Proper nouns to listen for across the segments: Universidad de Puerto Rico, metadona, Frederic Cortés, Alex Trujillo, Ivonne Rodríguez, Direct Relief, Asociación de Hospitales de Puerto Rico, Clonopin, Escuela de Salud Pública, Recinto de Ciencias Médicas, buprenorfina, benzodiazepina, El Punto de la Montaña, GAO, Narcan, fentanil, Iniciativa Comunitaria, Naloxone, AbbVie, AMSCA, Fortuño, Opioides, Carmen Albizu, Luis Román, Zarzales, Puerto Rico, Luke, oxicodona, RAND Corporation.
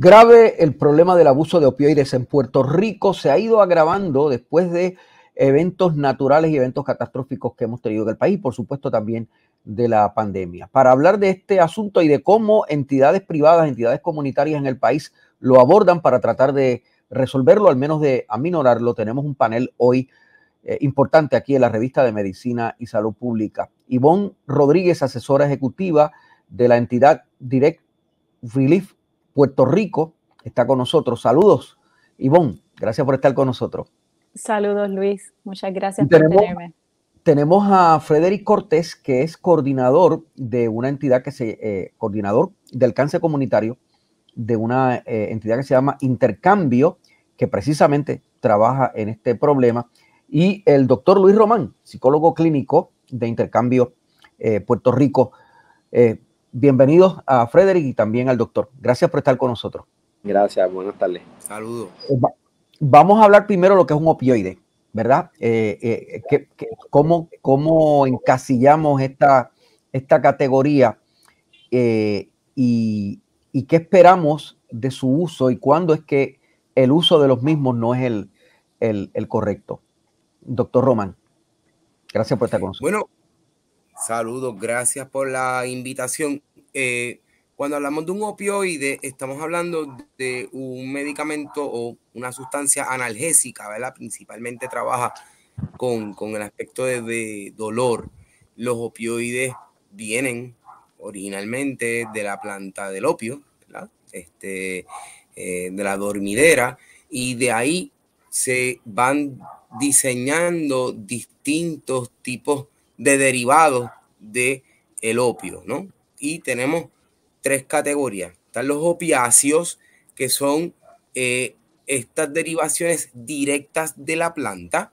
Grave el problema del abuso de opioides en Puerto Rico. Se ha ido agravando después de eventos naturales y eventos catastróficos que hemos tenido en el país, por supuesto también de la pandemia. Para hablar de este asunto y de cómo entidades privadas, entidades comunitarias en el país lo abordan para tratar de resolverlo, al menos de aminorarlo, tenemos un panel hoy importante aquí en la Revista de Medicina y Salud Pública. Ivonne Rodríguez, asesora ejecutiva de la entidad Direct Relief Puerto Rico, está con nosotros. Saludos, Ivonne. Gracias por estar con nosotros. Saludos, Luis. Muchas gracias por tenerme. Tenemos a Frederic Cortés, que es coordinador de una entidad que se... coordinador de alcance comunitario de una entidad que se llama Intercambio, que precisamente trabaja en este problema. Y el doctor Luis Román, psicólogo clínico de Intercambio Puerto Rico. Bienvenidos a Frederic y también al doctor. Gracias por estar con nosotros. Gracias, buenas tardes. Saludos. Vamos a hablar primero de lo que es un opioide, ¿verdad? ¿Cómo encasillamos esta categoría y qué esperamos de su uso y cuándo es que el uso de los mismos no es el correcto? Doctor Román, gracias por estar con nosotros. Bueno, saludos, gracias por la invitación. Cuando hablamos de un opioide, estamos hablando de un medicamento o una sustancia analgésica, ¿verdad? Principalmente trabaja con el aspecto de dolor. Los opioides vienen originalmente de la planta del opio, ¿verdad? De la dormidera, y de ahí se van diseñando distintos tipos de derivados del opio, ¿no? Y tenemos tres categorías. Están los opiáceos, que son estas derivaciones directas de la planta.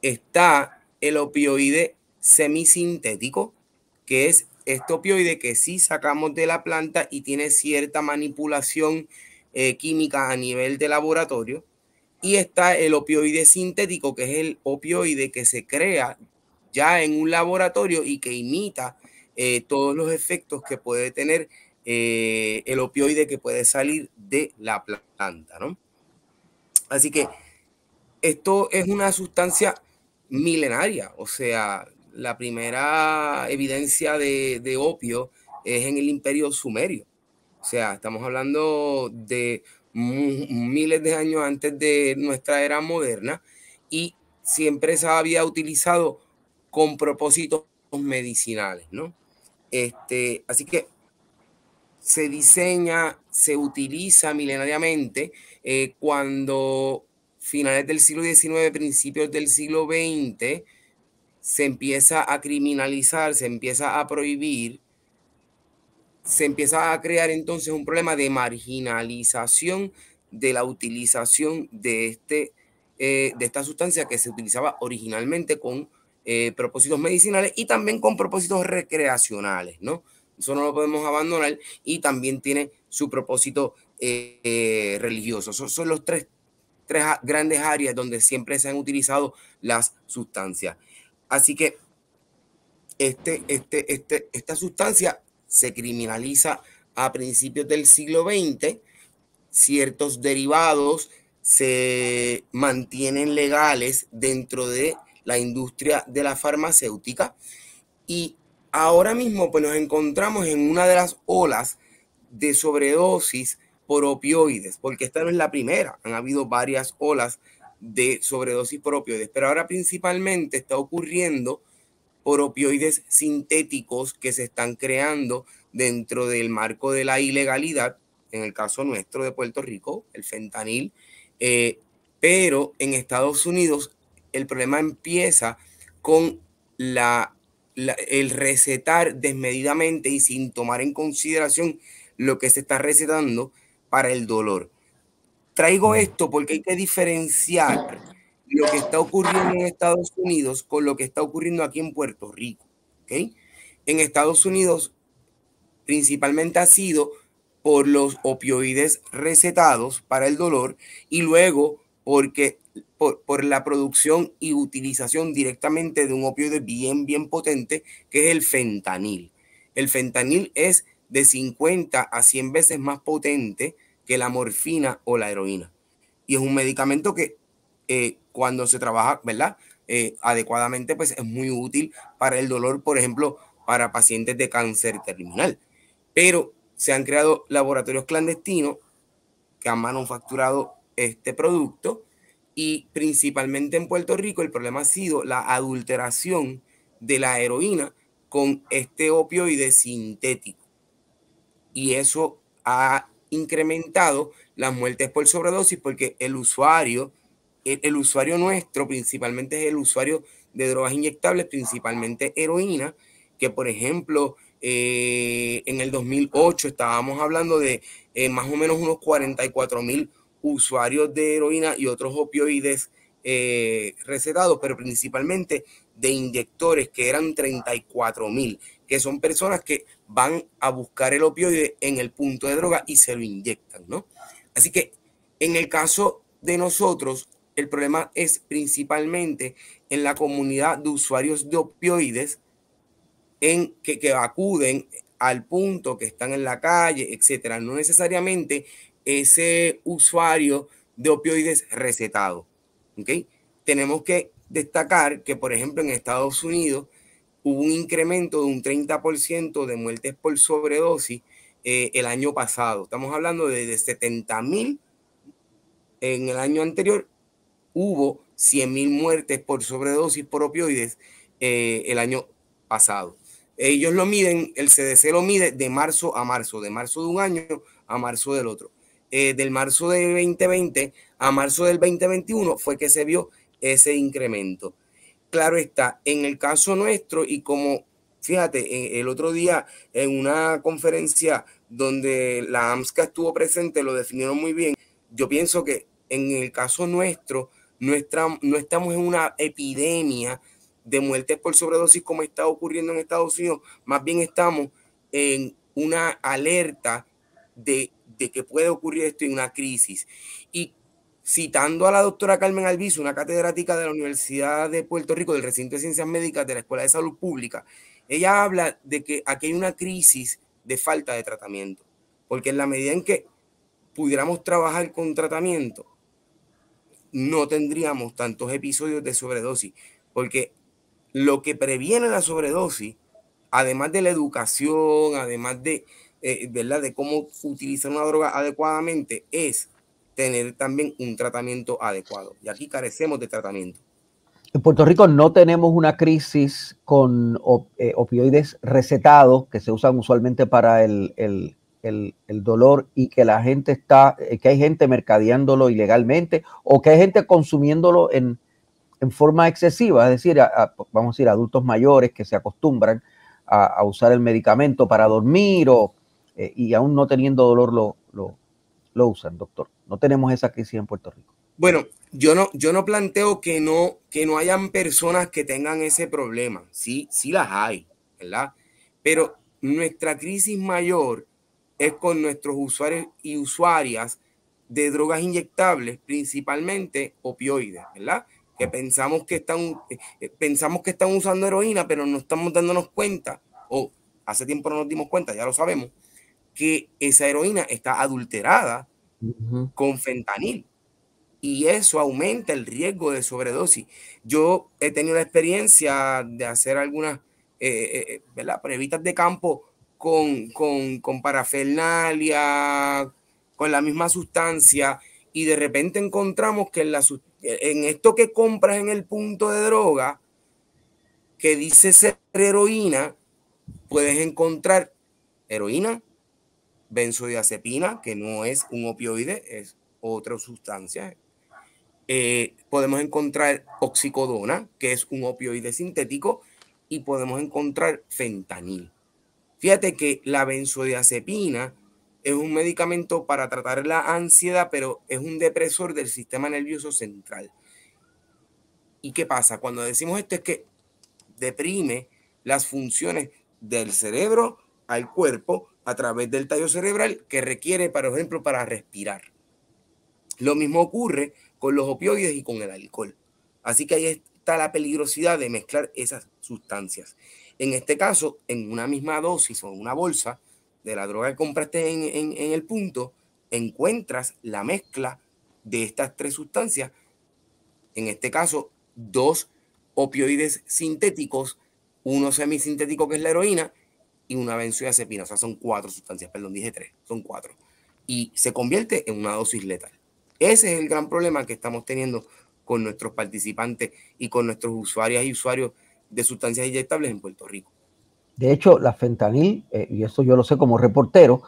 Está el opioide semisintético, que es este opioide que sí sacamos de la planta y tiene cierta manipulación química a nivel de laboratorio. Y está el opioide sintético, que es el opioide que se crea ya en un laboratorio y que imita todos los efectos que puede tener el opioide que puede salir de la planta, ¿no? Así que esto es una sustancia milenaria. O sea, la primera evidencia de opio es en el Imperio Sumerio. O sea, estamos hablando de miles de años antes de nuestra era moderna, y siempre se había utilizado con propósitos medicinales, ¿no? Así que se diseña, se utiliza milenariamente. Cuando finales del siglo XIX, principios del siglo XX, se empieza a criminalizar, se empieza a prohibir, se empieza a crear entonces un problema de marginalización de la utilización de esta sustancia que se utilizaba originalmente con propósitos medicinales y también con propósitos recreacionales, ¿no? Eso no lo podemos abandonar, y también tiene su propósito religioso. Esos son los tres grandes áreas donde siempre se han utilizado las sustancias. Así que esta sustancia se criminaliza a principios del siglo XX. Ciertos derivados se mantienen legales dentro de la industria de la farmacéutica, y ahora mismo pues nos encontramos en una de las olas de sobredosis por opioides, porque esta no es la primera. Han habido varias olas de sobredosis por opioides, pero ahora principalmente está ocurriendo por opioides sintéticos que se están creando dentro del marco de la ilegalidad, en el caso nuestro de Puerto Rico, el fentanil, pero en Estados Unidos el problema empieza con el recetar desmedidamente y sin tomar en consideración lo que se está recetando para el dolor. Traigo esto porque hay que diferenciar lo que está ocurriendo en Estados Unidos con lo que está ocurriendo aquí en Puerto Rico, ¿okay? En Estados Unidos principalmente ha sido por los opioides recetados para el dolor, y luego porque... Por la producción y utilización directamente de un opioide bien potente, que es el fentanil. El fentanil es de 50 a 100 veces más potente que la morfina o la heroína. Y es un medicamento que cuando se trabaja, ¿verdad?, adecuadamente, pues es muy útil para el dolor, por ejemplo, para pacientes de cáncer terminal. Pero se han creado laboratorios clandestinos que han manufacturado este producto, y principalmente en Puerto Rico el problema ha sido la adulteración de la heroína con este opioide sintético. Y eso ha incrementado las muertes por sobredosis, porque el usuario nuestro principalmente es el usuario de drogas inyectables, principalmente heroína, que por ejemplo en el 2008 estábamos hablando de más o menos unos 44,000 usuarios de heroína y otros opioides recetados, pero principalmente de inyectores, que eran 34,000, que son personas que van a buscar el opioide en el punto de droga y se lo inyectan, ¿no? Así que en el caso de nosotros, el problema es principalmente en la comunidad de usuarios de opioides en que acuden al punto, que están en la calle, etcétera. No necesariamente ese usuario de opioides recetado, ¿okay? Tenemos que destacar que, por ejemplo, en Estados Unidos hubo un incremento de un 30% de muertes por sobredosis el año pasado. Estamos hablando de 70,000. En el año anterior hubo 100,000 muertes por sobredosis por opioides el año pasado. Ellos lo miden, el CDC lo mide de marzo a marzo, de marzo de un año a marzo del otro. Del marzo del 2020 a marzo del 2021 fue que se vio ese incremento. Claro está, en el caso nuestro, y como, fíjate, el otro día en una conferencia donde la AMSCA estuvo presente, lo definieron muy bien. Yo pienso que en el caso nuestro, no estamos en una epidemia de muertes por sobredosis como está ocurriendo en Estados Unidos. Más bien estamos en una alerta de que puede ocurrir esto, en una crisis. Y citando a la doctora Carmen Albizu, una catedrática de la Universidad de Puerto Rico, del Recinto de Ciencias Médicas de la Escuela de Salud Pública, ella habla de que aquí hay una crisis de falta de tratamiento, porque en la medida en que pudiéramos trabajar con tratamiento, no tendríamos tantos episodios de sobredosis, porque lo que previene la sobredosis, además de la educación, además de, ¿verdad?, de cómo utilizar una droga adecuadamente, es tener también un tratamiento adecuado. Y aquí carecemos de tratamiento. En Puerto Rico no tenemos una crisis con opioides recetados, que se usan usualmente para el dolor, y que la gente está, que hay gente mercadeándolo ilegalmente, o que hay gente consumiéndolo en forma excesiva, es decir, vamos a decir, adultos mayores que se acostumbran a usar el medicamento para dormir, y aún no teniendo dolor lo usan, doctor. No tenemos esa crisis en Puerto Rico. Bueno, yo no planteo que no hayan personas que tengan ese problema. Sí, sí las hay, ¿verdad? Pero nuestra crisis mayor es con nuestros usuarios y usuarias de drogas inyectables, principalmente opioides, ¿verdad? Que pensamos que están usando heroína, pero no estamos dándonos cuenta, o hace tiempo no nos dimos cuenta, ya lo sabemos, que esa heroína está adulterada con fentanil, y eso aumenta el riesgo de sobredosis. Yo he tenido la experiencia de hacer algunas pruebitas de campo con parafernalia, con la misma sustancia, y de repente encontramos que en esto que compras en el punto de droga, que dice ser heroína, puedes encontrar heroína, benzodiazepina, que no es un opioide, es otra sustancia. Podemos encontrar oxicodona, que es un opioide sintético, y podemos encontrar fentanil. Fíjate que la benzodiazepina es un medicamento para tratar la ansiedad, pero es un depresor del sistema nervioso central. ¿Y qué pasa? Cuando decimos esto, es que deprime las funciones del cerebro al cuerpo a través del tallo cerebral, que requiere, por ejemplo, para respirar. Lo mismo ocurre con los opioides y con el alcohol. Así que ahí está la peligrosidad de mezclar esas sustancias. En este caso, en una misma dosis o una bolsa de la droga que compraste en el punto, encuentras la mezcla de estas tres sustancias, en este caso dos opioides sintéticos, uno semisintético que es la heroína y una benzodiazepina, o sea son cuatro sustancias, perdón, dije tres, son cuatro, y se convierte en una dosis letal. Ese es el gran problema que estamos teniendo con nuestros participantes y con nuestros usuarios y usuarios de sustancias inyectables en Puerto Rico. De hecho, la fentanil, y eso yo lo sé como reportero,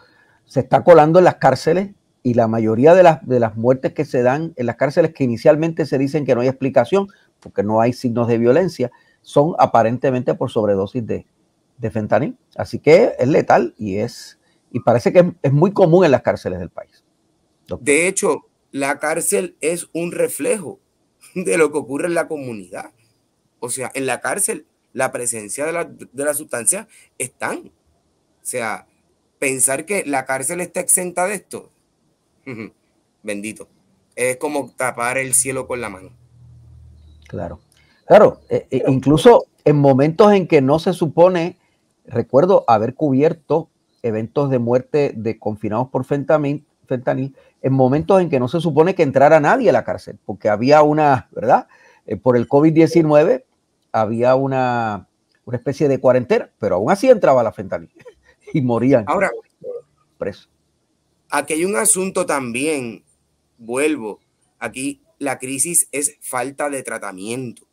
se está colando en las cárceles y la mayoría de las muertes que se dan en las cárceles, que inicialmente se dicen que no hay explicación porque no hay signos de violencia, son aparentemente por sobredosis de fentanil. Así que es letal y parece que es muy común en las cárceles del país. Doctor. De hecho, la cárcel es un reflejo de lo que ocurre en la comunidad. O sea, en la cárcel la presencia de las sustancias están. O sea, pensar que la cárcel está exenta de esto, bendito, es como tapar el cielo con la mano. Claro, claro, incluso en momentos en que no se supone, recuerdo haber cubierto eventos de muerte de confinados por fentanil, en momentos en que no se supone que entrara nadie a la cárcel, porque había una, ¿verdad? Por el COVID-19 había una especie de cuarentena, pero aún así entraba la fentanil y morían. Ahora, presos. Aquí hay un asunto también, vuelvo, aquí la crisis es falta de tratamiento,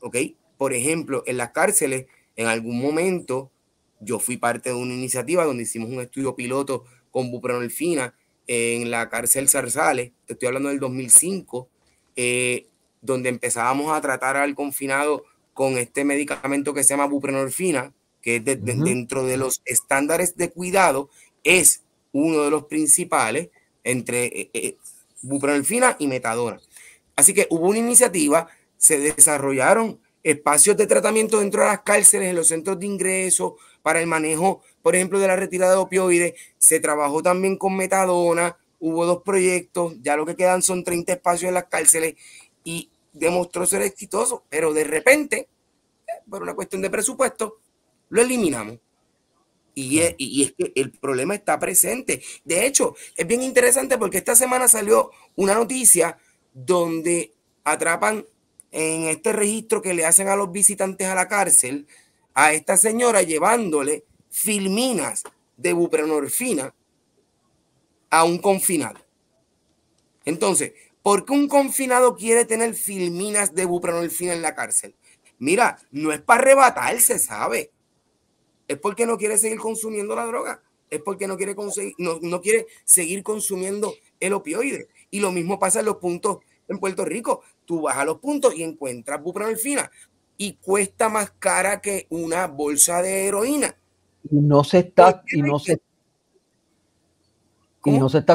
¿ok? Por ejemplo, en las cárceles, en algún momento, yo fui parte de una iniciativa donde hicimos un estudio piloto con buprenorfina en la cárcel Zarzales, te estoy hablando del 2005, donde empezábamos a tratar al confinado con este medicamento que se llama buprenorfina, que es dentro de los estándares de cuidado, es uno de los principales entre buprenorfina y metadona. Así que hubo una iniciativa, se desarrollaron espacios de tratamiento dentro de las cárceles, en los centros de ingreso, para el manejo, por ejemplo, de la retirada de opioides. Se trabajó también con metadona, hubo dos proyectos, ya lo que quedan son 30 espacios en las cárceles y demostró ser exitoso, pero de repente, por una cuestión de presupuesto, lo eliminamos. Y es que el problema está presente. De hecho, es bien interesante porque esta semana salió una noticia donde atrapan en este registro que le hacen a los visitantes a la cárcel a esta señora llevándole filminas de buprenorfina a un confinado. Entonces, ¿por qué un confinado quiere tener filminas de buprenorfina en la cárcel? Mira, no es para arrebatarse, ¿sabe? Es porque no quiere seguir consumiendo la droga, es porque no quiere seguir consumiendo el opioide. Y lo mismo pasa en los puntos en Puerto Rico. Tú vas a los puntos y encuentras buprenorfina y cuesta más cara que una bolsa de heroína. Y no se está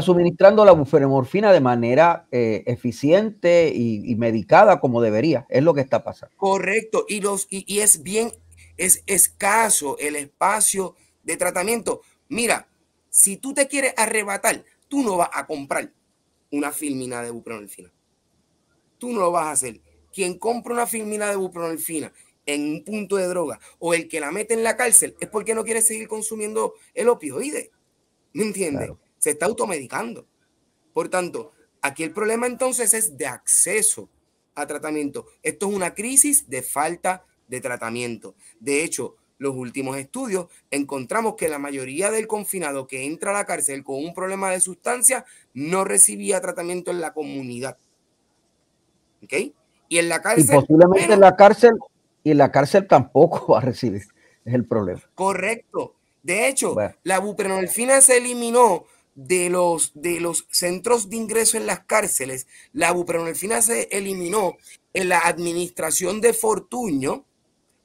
suministrando la buprenorfina de manera eficiente y medicada como debería. Es lo que está pasando. Correcto. Y es bien es escaso el espacio de tratamiento. Mira, si tú te quieres arrebatar, tú no vas a comprar una filmina de buprenorfina. Tú no lo vas a hacer. Quien compra una filmina de buprenorfina en un punto de droga o el que la mete en la cárcel es porque no quiere seguir consumiendo el opioide. ¿Me entiendes? Claro. Se está automedicando. Por tanto, aquí el problema entonces es de acceso a tratamiento. Esto es una crisis de falta de tratamiento. De hecho, los últimos estudios encontramos que la mayoría del confinado que entra a la cárcel con un problema de sustancia no recibía tratamiento en la comunidad. ¿Ok? Y en la cárcel... Y posiblemente bueno, en la cárcel tampoco va a recibir. Es el problema. Correcto. De hecho, bueno, la buprenorfina se eliminó de los centros de ingreso en las cárceles. La buprenorfina se eliminó en la administración de Fortuño,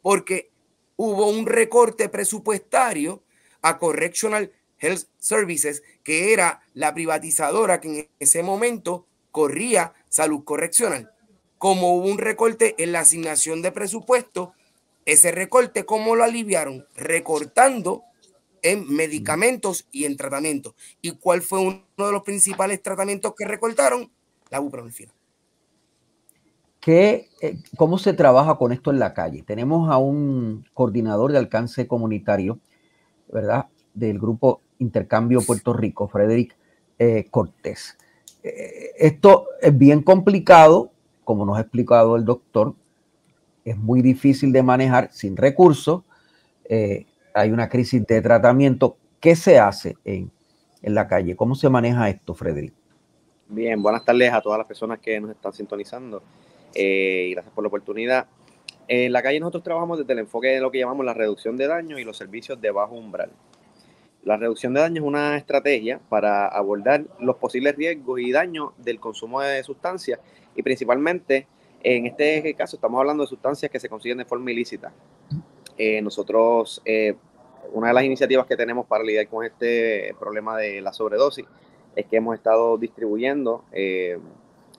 porque hubo un recorte presupuestario a Correctional Health Services, que era la privatizadora que en ese momento corría Salud Correccional. Como hubo un recorte en la asignación de presupuesto, ese recorte, ¿cómo lo aliviaron? Recortando en medicamentos y en tratamientos. ¿Y cuál fue uno de los principales tratamientos que recortaron? La buprenorfina. ¿Cómo se trabaja con esto en la calle? Tenemos a un coordinador de alcance comunitario, ¿verdad? Del grupo Intercambio Puerto Rico, Frederic Cortés. Esto es bien complicado, como nos ha explicado el doctor, es muy difícil de manejar sin recursos, hay una crisis de tratamiento. ¿Qué se hace en la calle? ¿Cómo se maneja esto, Frederic? Bien, buenas tardes a todas las personas que nos están sintonizando y gracias por la oportunidad. En la calle nosotros trabajamos desde el enfoque de lo que llamamos la reducción de daño y los servicios de bajo umbral. La reducción de daño es una estrategia para abordar los posibles riesgos y daños del consumo de sustancias y principalmente en este caso estamos hablando de sustancias que se consiguen de forma ilícita. Nosotros, una de las iniciativas que tenemos para lidiar con este problema de la sobredosis es que hemos estado distribuyendo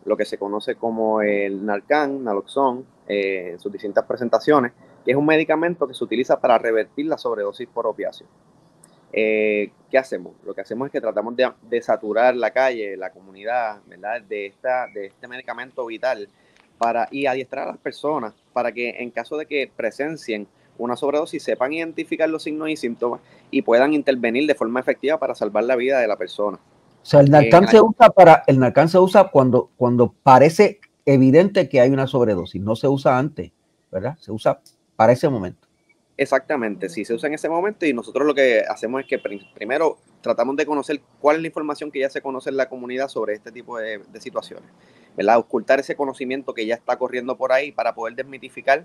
lo que se conoce como el Narcan, Naloxone, en sus distintas presentaciones, que es un medicamento que se utiliza para revertir la sobredosis por opiáceo. ¿Qué hacemos? Lo que hacemos es que tratamos de saturar la calle, la comunidad, ¿verdad? De este medicamento vital y adiestrar a las personas para que en caso de que presencien una sobredosis sepan identificar los signos y síntomas y puedan intervenir de forma efectiva para salvar la vida de la persona. O sea, el Narcan se usa cuando parece evidente que hay una sobredosis, no se usa antes, ¿verdad? Se usa para ese momento. Exactamente, sí, se usa en ese momento y nosotros lo que hacemos es que primero tratamos de conocer cuál es la información que ya se conoce en la comunidad sobre este tipo de situaciones, ¿verdad? Ocultar ese conocimiento que ya está corriendo por ahí para poder desmitificar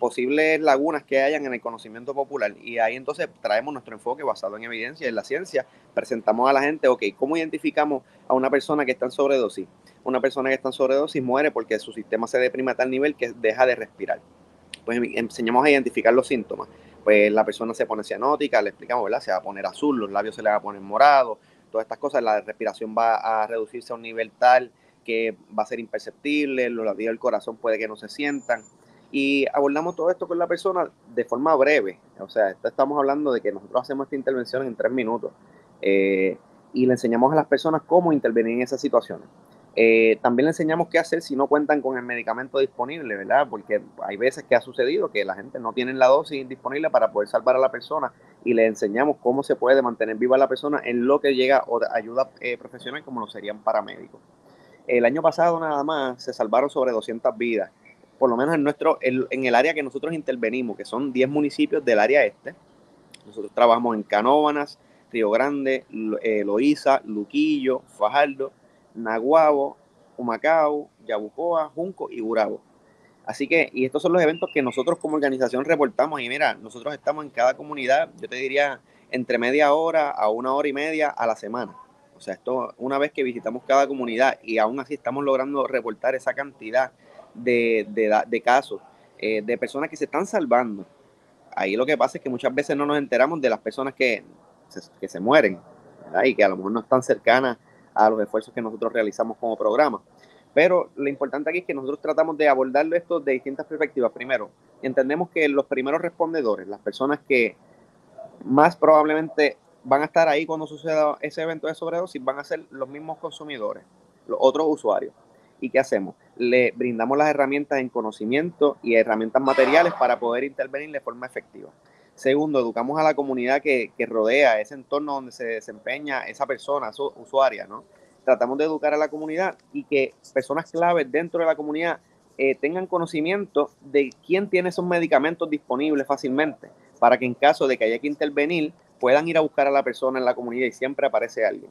posibles lagunas que hayan en el conocimiento popular. Y ahí entonces traemos nuestro enfoque basado en evidencia, en la ciencia. Presentamos a la gente, ok, ¿cómo identificamos a una persona que está en sobredosis? Una persona que está en sobredosis muere porque su sistema se deprime a tal nivel que deja de respirar. Pues enseñamos a identificar los síntomas. Pues la persona se pone cianótica, le explicamos, ¿verdad? Se va a poner azul, los labios se le van a poner morados, todas estas cosas, la respiración va a reducirse a un nivel tal que va a ser imperceptible, los latidos del corazón puede que no se sientan. Y abordamos todo esto con la persona de forma breve. O sea, estamos hablando de que nosotros hacemos esta intervención en 3 minutos y le enseñamos a las personas cómo intervenir en esas situaciones. También le enseñamos qué hacer si no cuentan con el medicamento disponible, ¿verdad? Porque hay veces que ha sucedido que la gente no tiene la dosis disponible para poder salvar a la persona y le enseñamos cómo se puede mantener viva la persona en lo que llega ayuda profesional como lo serían paramédicos. El año pasado nada más se salvaron sobre 200 vidas, por lo menos en el área que nosotros intervenimos, que son 10 municipios del área este. Nosotros trabajamos en Canóvanas, Río Grande, Loíza, Luquillo, Fajardo, Naguabo, Humacao, Yabucoa, Junco y Gurabo. Así que, y estos son los eventos que nosotros como organización reportamos. Y mira, nosotros estamos en cada comunidad, yo te diría, entre media hora a 1 hora y media a la semana. O sea, esto, una vez que visitamos cada comunidad y aún así estamos logrando reportar esa cantidad de casos, de personas que se están salvando. Ahí lo que pasa es que muchas veces no nos enteramos de las personas que se mueren, ¿verdad? Y que a lo mejor no están cercanas a los esfuerzos que nosotros realizamos como programa. Pero lo importante aquí es que nosotros tratamos de abordar esto de distintas perspectivas. Primero, entendemos que los primeros respondedores, las personas que más probablemente van a estar ahí cuando suceda ese evento de sobredosis, van a ser los mismos consumidores, los otros usuarios. ¿Y qué hacemos? Le brindamos las herramientas en conocimiento y herramientas materiales para poder intervenir de forma efectiva. Segundo, educamos a la comunidad que rodea ese entorno donde se desempeña esa persona, su usuaria, ¿no? Tratamos de educar a la comunidad y que personas claves dentro de la comunidad tengan conocimiento de quién tiene esos medicamentos disponibles fácilmente, para que en caso de que haya que intervenir, puedan ir a buscar a la persona en la comunidad y siempre aparece alguien.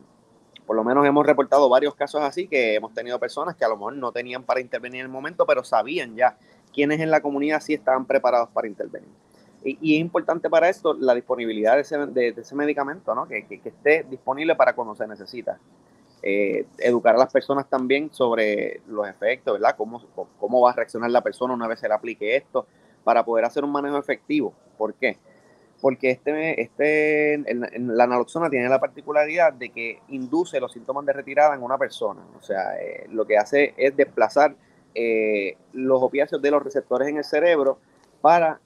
Por lo menos hemos reportado varios casos así que hemos tenido personas que a lo mejor no tenían para intervenir en el momento, pero sabían ya quiénes en la comunidad sí estaban preparados para intervenir. Y es importante para esto la disponibilidad de ese medicamento, ¿no? que esté disponible para cuando se necesita. Educar a las personas también sobre los efectos, ¿verdad? Cómo va a reaccionar la persona una vez se le aplique esto para poder hacer un manejo efectivo. ¿Por qué? Porque la naloxona tiene la particularidad de que induce los síntomas de retirada en una persona. O sea, lo que hace es desplazar los opiáceos de los receptores en el cerebro para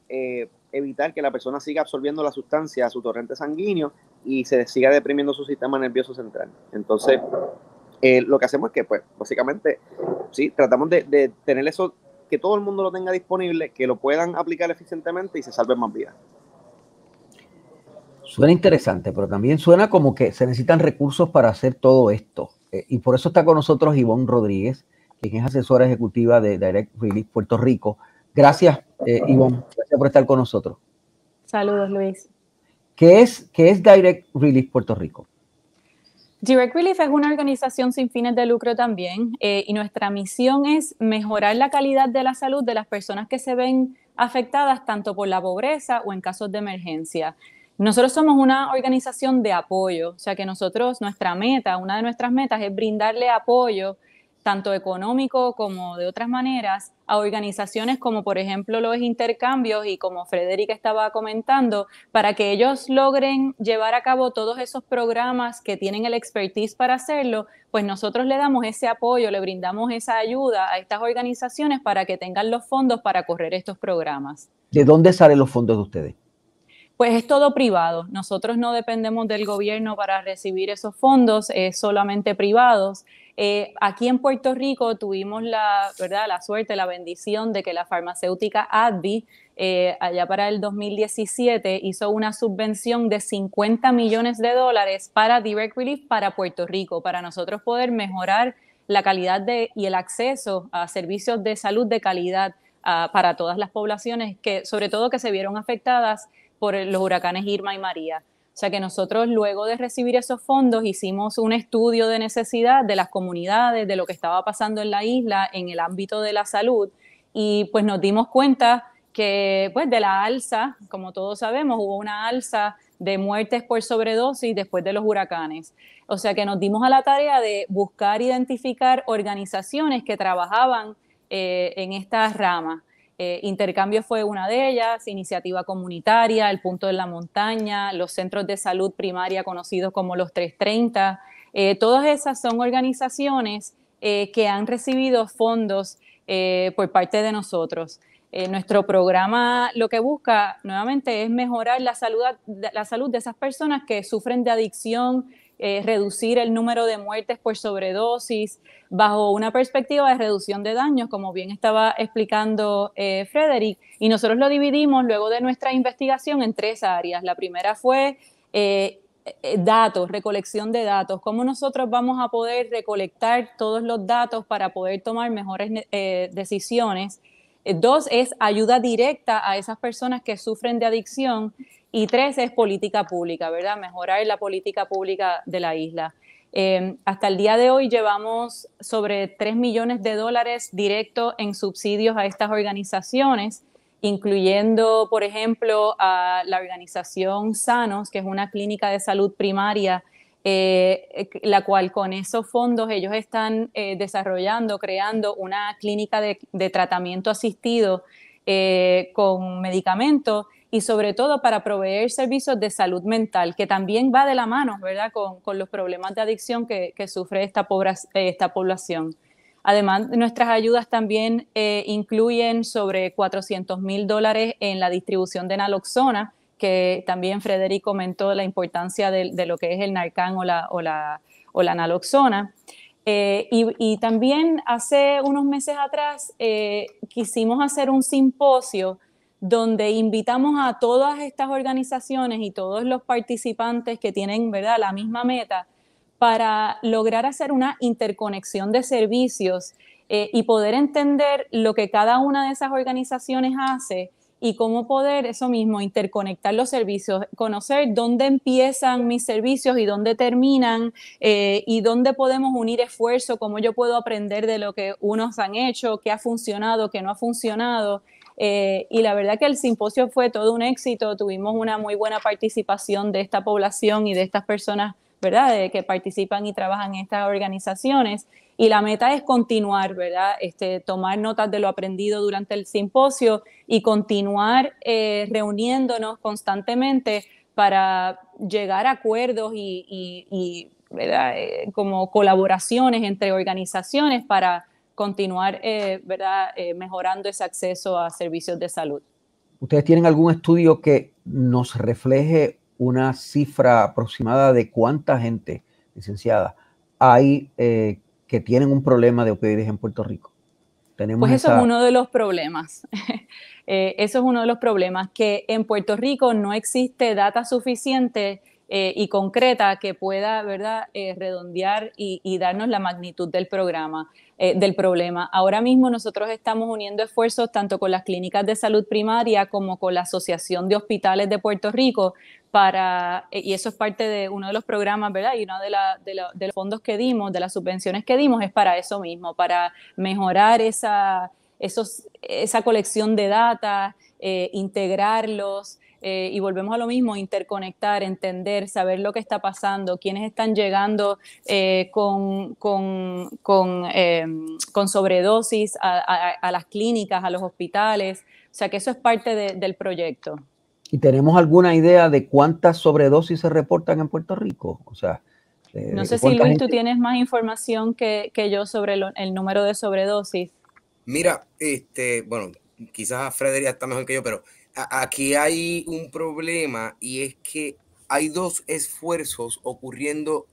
evitar que la persona siga absorbiendo la sustancia a su torrente sanguíneo y se siga deprimiendo su sistema nervioso central. Entonces, lo que hacemos es que, pues, básicamente, sí, tratamos de tener eso, que todo el mundo lo tenga disponible, que lo puedan aplicar eficientemente y se salven más vidas. Suena interesante, pero también suena como que se necesitan recursos para hacer todo esto. Y por eso está con nosotros Ivonne Rodríguez, quien es asesora ejecutiva de Direct Relief Puerto Rico. Gracias, Ivonne. Gracias por estar con nosotros. Saludos, Luis. ¿Qué es Direct Relief Puerto Rico? Direct Relief es una organización sin fines de lucro también, y nuestra misión es mejorar la calidad de la salud de las personas que se ven afectadas tanto por la pobreza o en casos de emergencia. Nosotros somos una organización de apoyo, o sea que nosotros, una de nuestras metas es brindarle apoyo tanto económico como de otras maneras, a organizaciones como por ejemplo los Intercambios y como Frederic estaba comentando, para que ellos logren llevar a cabo todos esos programas que tienen el expertise para hacerlo, pues nosotros le damos ese apoyo, le brindamos esa ayuda a estas organizaciones para que tengan los fondos para correr estos programas. ¿De dónde salen los fondos de ustedes? Pues es todo privado. Nosotros no dependemos del gobierno para recibir esos fondos, es solamente privados. Aquí en Puerto Rico tuvimos la suerte, la bendición de que la farmacéutica AbbVie, allá para el 2017, hizo una subvención de $50 millones para Direct Relief para Puerto Rico, para nosotros poder mejorar la calidad y el acceso a servicios de salud de calidad para todas las poblaciones, que sobre todo que se vieron afectadas por los huracanes Irma y María. O sea que nosotros luego de recibir esos fondos hicimos un estudio de necesidad de las comunidades, de lo que estaba pasando en la isla en el ámbito de la salud, y pues nos dimos cuenta que pues de la alza, como todos sabemos, hubo una alza de muertes por sobredosis después de los huracanes. O sea que nos dimos a la tarea de buscar identificar organizaciones que trabajaban en estas ramas. Intercambio fue una de ellas, Iniciativa Comunitaria, El Punto de la Montaña, los centros de salud primaria conocidos como los 330. Todas esas son organizaciones que han recibido fondos por parte de nosotros. Nuestro programa lo que busca nuevamente es mejorar la salud de esas personas que sufren de adicción, reducir el número de muertes por sobredosis bajo una perspectiva de reducción de daños, como bien estaba explicando Frederic, y nosotros lo dividimos luego de nuestra investigación en tres áreas. La primera fue recolección de datos, cómo nosotros vamos a poder recolectar todos los datos para poder tomar mejores decisiones. Dos es ayuda directa a esas personas que sufren de adicción. Y tres es política pública, ¿verdad? Mejorar la política pública de la isla. Hasta el día de hoy llevamos sobre $3 millones directos en subsidios a estas organizaciones, incluyendo, por ejemplo, a la organización Sanos, que es una clínica de salud primaria, la cual con esos fondos ellos están creando una clínica de tratamiento asistido con medicamentos, y sobre todo para proveer servicios de salud mental, que también va de la mano, ¿verdad?, con los problemas de adicción que sufre esta población. Además, nuestras ayudas también incluyen sobre $400.000 en la distribución de naloxona, que también Frederic comentó la importancia de lo que es el Narcan o la naloxona. Y también hace unos meses atrás quisimos hacer un simposio donde invitamos a todas estas organizaciones y todos los participantes que tienen, ¿verdad?, la misma meta para lograr hacer una interconexión de servicios y poder entender lo que cada una de esas organizaciones hace y cómo poder, eso mismo, interconectar los servicios, conocer dónde empiezan mis servicios y dónde terminan y dónde podemos unir esfuerzos, cómo yo puedo aprender de lo que unos han hecho, qué ha funcionado, qué no ha funcionado. Y la verdad que el simposio fue todo un éxito, tuvimos una muy buena participación de esta población y de estas personas, ¿verdad?, que participan y trabajan en estas organizaciones. Y la meta es continuar, ¿verdad?, tomar notas de lo aprendido durante el simposio y continuar reuniéndonos constantemente para llegar a acuerdos y como colaboraciones entre organizaciones para continuar mejorando ese acceso a servicios de salud. ¿Ustedes tienen algún estudio que nos refleje una cifra aproximada de cuánta gente, licenciada, hay que tienen un problema de opioides en Puerto Rico? Tenemos pues eso es uno de los problemas. Eso es uno de los problemas, que en Puerto Rico no existe data suficiente y concreta que pueda, ¿verdad?, redondear y darnos la magnitud del programa, del problema. Ahora mismo nosotros estamos uniendo esfuerzos tanto con las clínicas de salud primaria como con la Asociación de Hospitales de Puerto Rico para, y eso es parte de uno de los programas, ¿verdad?, y uno de los fondos que dimos, de las subvenciones que dimos, es para eso mismo, para mejorar esa colección de data, integrarlos, y volvemos a lo mismo, interconectar, entender, saber lo que está pasando, quiénes están llegando con sobredosis a las clínicas, a los hospitales. O sea que eso es parte del proyecto. ¿Y tenemos alguna idea de cuántas sobredosis se reportan en Puerto Rico? O sea, no sé si, Luis, tú tienes más información que yo sobre el número de sobredosis. Mira, bueno, quizás Frederic está mejor que yo, pero aquí hay un problema, y es que hay dos esfuerzos ocurriendo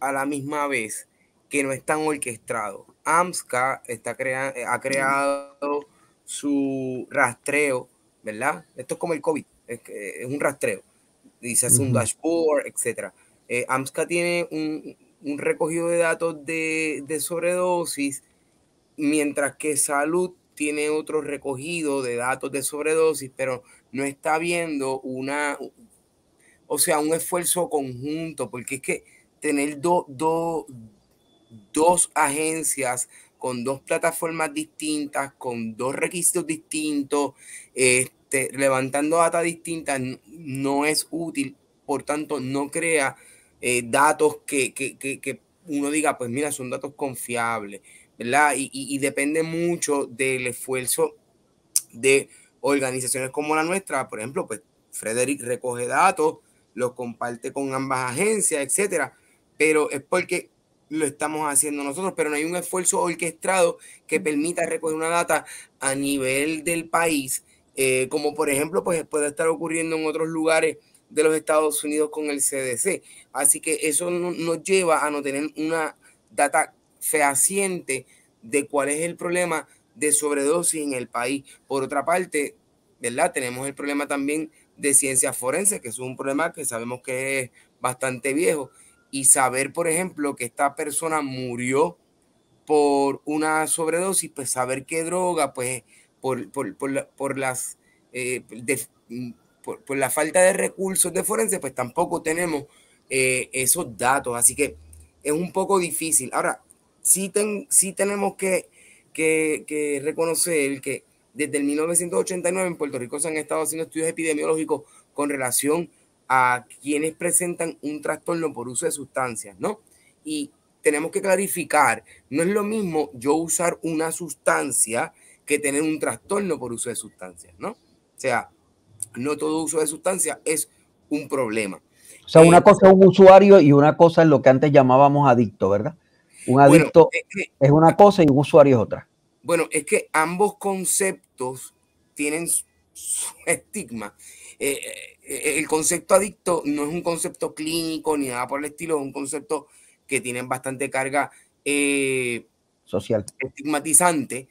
a la misma vez que no están orquestados. AMSCA ha creado su rastreo, ¿verdad? Esto es como el COVID, es un rastreo. Y se hace un dashboard, etc. AMSCA tiene un recogido de datos de sobredosis, mientras que Salud tiene otro recogido de datos de sobredosis, pero no está habiendo un esfuerzo conjunto, porque es que tener dos agencias con dos plataformas distintas, con dos requisitos distintos, levantando data distintas, no es útil. Por tanto, no crea datos que uno diga, pues mira, son datos confiables, ¿verdad? Y depende mucho del esfuerzo de organizaciones como la nuestra. Por ejemplo, pues Frederic recoge datos, los comparte con ambas agencias, etcétera, pero es porque lo estamos haciendo nosotros, pero no hay un esfuerzo orquestado que permita recoger una data a nivel del país, como por ejemplo pues puede estar ocurriendo en otros lugares de los Estados Unidos con el CDC. Así que eso nos lleva a no tener una data fehaciente de cuál es el problema de sobredosis en el país. Por otra parte, ¿verdad?, tenemos el problema también de ciencias forenses, que es un problema que sabemos que es bastante viejo, y saber, por ejemplo, que esta persona murió por una sobredosis, pues saber qué droga, pues por la falta de recursos de forenses, pues tampoco tenemos esos datos, así que es un poco difícil. Ahora, sí tenemos que reconocer que desde el 1989 en Puerto Rico se han estado haciendo estudios epidemiológicos con relación a quienes presentan un trastorno por uso de sustancias, ¿no? Y tenemos que clarificar, no es lo mismo yo usar una sustancia que tener un trastorno por uso de sustancias, ¿no? O sea, no todo uso de sustancias es un problema. O sea, una cosa es un usuario y una cosa es lo que antes llamábamos adicto, ¿verdad? Un adicto es una cosa y un usuario es otra. Bueno, es que ambos conceptos tienen su estigma. El concepto adicto no es un concepto clínico ni nada por el estilo, es un concepto que tiene bastante carga social, estigmatizante.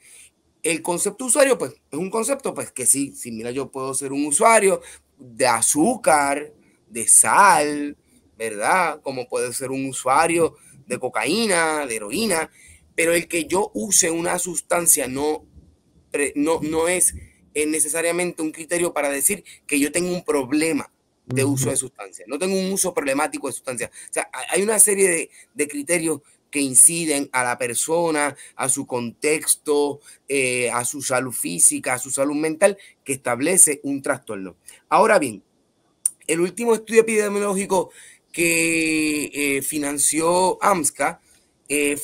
El concepto usuario, pues, es un concepto pues que sí, mira, yo puedo ser un usuario de azúcar, de sal, ¿verdad? Como puede ser un usuario de cocaína, de heroína, pero el que yo use una sustancia no es necesariamente un criterio para decir que yo tengo un problema de uso de sustancia. No tengo un uso problemático de sustancia. O sea, hay una serie de criterios que inciden a la persona, a su contexto, a su salud física, a su salud mental, que establece un trastorno. Ahora bien, el último estudio epidemiológico que financió AMSCA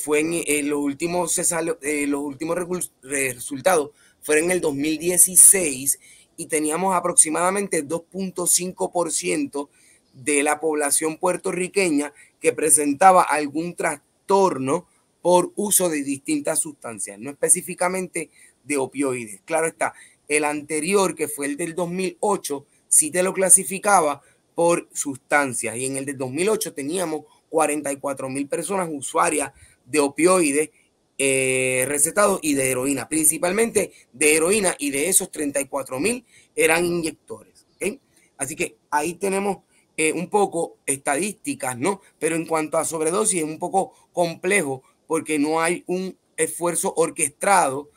fue los últimos resultados fueron en el 2016, y teníamos aproximadamente 2.5% de la población puertorriqueña que presentaba algún trastorno por uso de distintas sustancias, no específicamente de opioides. Claro está, el anterior, que fue el del 2008, sí te lo clasificaba por sustancias, y en el de 2008 teníamos 44,000 personas usuarias de opioides recetados y de heroína, principalmente de heroína, y de esos 34,000 eran inyectores, ¿okay? Así que ahí tenemos un poco estadísticas, ¿no? Pero en cuanto a sobredosis es un poco complejo porque no hay un esfuerzo orquestado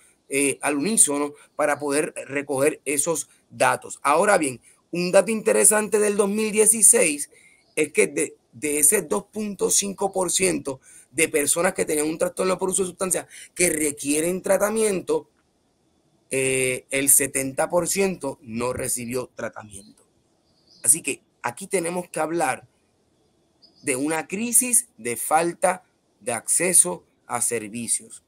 al unísono para poder recoger esos datos. Ahora bien, un dato interesante del 2016 es que de ese 2.5% de personas que tenían un trastorno por uso de sustancias que requieren tratamiento, el 70% no recibió tratamiento. Así que aquí tenemos que hablar de una crisis de falta de acceso a servicios.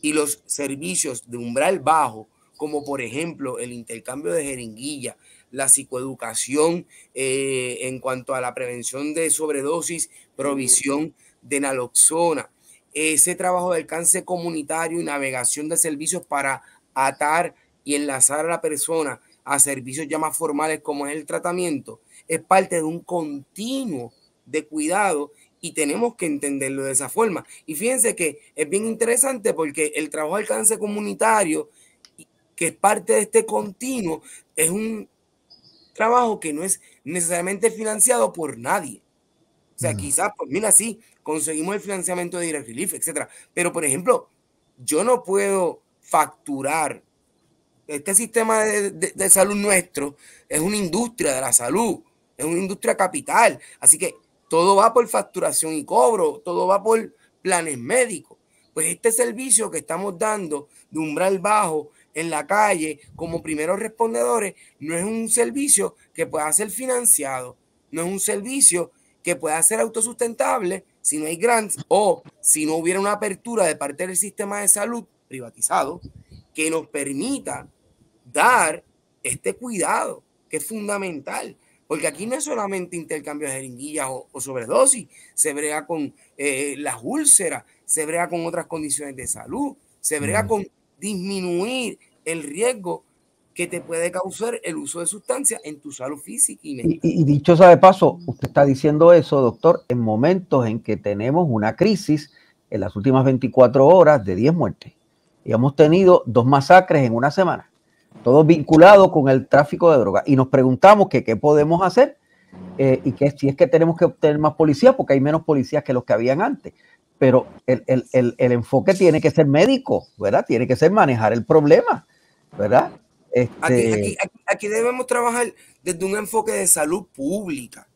Y los servicios de umbral bajo, como por ejemplo el intercambio de jeringuillas, la psicoeducación en cuanto a la prevención de sobredosis, provisión de naloxona, ese trabajo de alcance comunitario y navegación de servicios para atar y enlazar a la persona a servicios ya más formales como es el tratamiento, es parte de un continuo de cuidado y tenemos que entenderlo de esa forma. Y fíjense que es bien interesante porque el trabajo de alcance comunitario, que es parte de este continuo, es un trabajo que no es necesariamente financiado por nadie. O sea, quizás, pues mira, sí, conseguimos el financiamiento de Direct Relief, etcétera. Pero, por ejemplo, yo no puedo facturar. Este sistema de salud nuestro es una industria de la salud, es una industria capital. Así que todo va por facturación y cobro, todo va por planes médicos. Pues este servicio que estamos dando de umbral bajo en la calle como primeros respondedores no es un servicio que pueda ser financiado, no es un servicio que pueda ser autosustentable si no hay grants o si no hubiera una apertura de parte del sistema de salud privatizado que nos permita dar este cuidado que es fundamental. Porque aquí no es solamente intercambio de jeringuillas o sobredosis, se brega con las úlceras, se brega con otras condiciones de salud, se brega con disminuir el riesgo que te puede causar el uso de sustancias en tu salud física y mental. Y dicho sea de paso, usted está diciendo eso, doctor, en momentos en que tenemos una crisis en las últimas 24 horas de 10 muertes. Y hemos tenido 2 masacres en una semana, todos vinculados con el tráfico de drogas. Y nos preguntamos que qué podemos hacer y que si es que tenemos que obtener más policías, porque hay menos policías que los que habían antes. Pero el enfoque tiene que ser médico, ¿verdad? Tiene que ser manejar el problema, ¿verdad? Aquí debemos trabajar desde un enfoque de salud pública,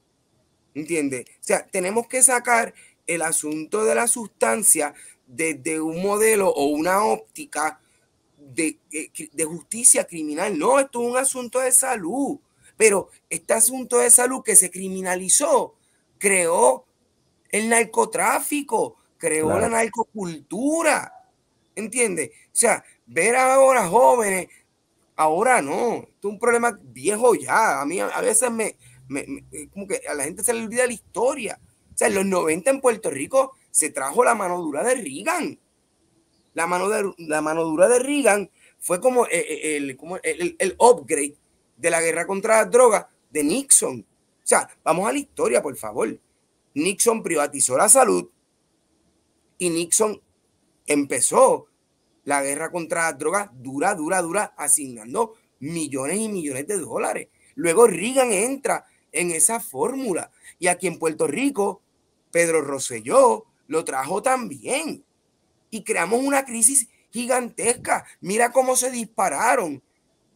¿entiendes? O sea, tenemos que sacar el asunto de la sustancia desde un modelo o una óptica de justicia criminal. No, esto es un asunto de salud, pero este asunto de salud que se criminalizó creó el narcotráfico, creó la narcocultura, ¿entiendes? O sea, ver ahora jóvenes, ahora no, esto es un problema viejo ya. A mí a veces como que a la gente se le olvida la historia. O sea, en los 90 en Puerto Rico se trajo la mano dura de Reagan. La mano dura de Reagan fue como el upgrade de la guerra contra las drogas de Nixon. O sea, vamos a la historia, por favor. Nixon privatizó la salud y Nixon empezó la guerra contra las drogas dura, asignando millones y millones de dólares. Luego Reagan entra en esa fórmula y aquí en Puerto Rico Pedro Rosselló lo trajo también y creamos una crisis gigantesca. Mira cómo se dispararon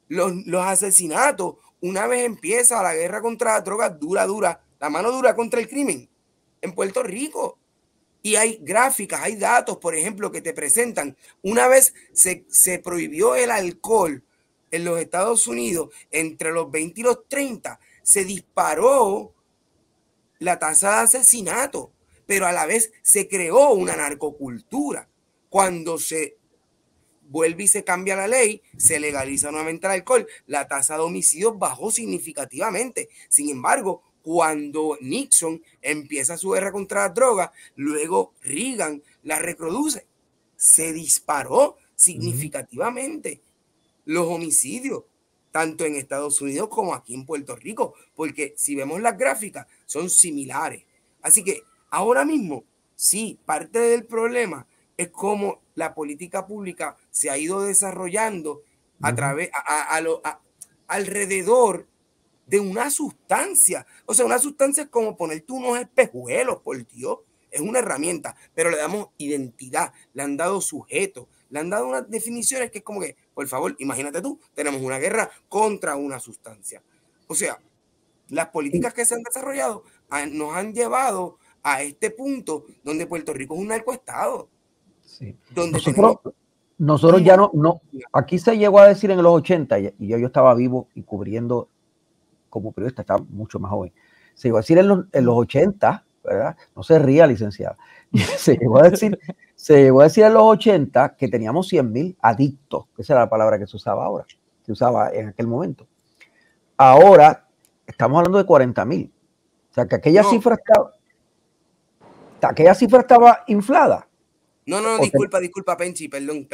los asesinatos una vez empieza la guerra contra las drogas dura, la mano dura contra el crimen en Puerto Rico. Y hay gráficas, hay datos, por ejemplo, que te presentan. Una vez se prohibió el alcohol en los Estados Unidos, entre los 20 y los 30, se disparó la tasa de asesinato, pero a la vez se creó una narcocultura. Cuando se vuelve y se cambia la ley, se legaliza nuevamente el alcohol, la tasa de homicidios bajó significativamente. Sin embargo, cuando Nixon empieza su guerra contra las drogas, luego Reagan la reproduce. Se disparó significativamente los homicidios, tanto en Estados Unidos como aquí en Puerto Rico, porque si vemos las gráficas, son similares. Así que ahora mismo, sí, parte del problema es cómo la política pública se ha ido desarrollando a través, alrededor de una sustancia. O sea, una sustancia es como ponerte unos espejuelos, por Dios, es una herramienta, pero le damos identidad, le han dado sujeto, le han dado unas definiciones que es como que, por favor, imagínate tú, tenemos una guerra contra una sustancia. O sea, las políticas que se han desarrollado nos han llevado a este punto donde Puerto Rico es un narcoestado. Sí. Donde nosotros ya no, aquí se llegó a decir en los 80, y yo estaba vivo y cubriendo como periodista, estaba mucho más joven, se llegó a decir en los 80, ¿verdad? No se ría, licenciada. Se llegó a decir en los 80 que teníamos 100,000 adictos, que esa era la palabra que se usaba ahora, se usaba en aquel momento. Ahora estamos hablando de 40,000. O sea, que aquella cifra estaba inflada. No, disculpa, Penchi, perdón.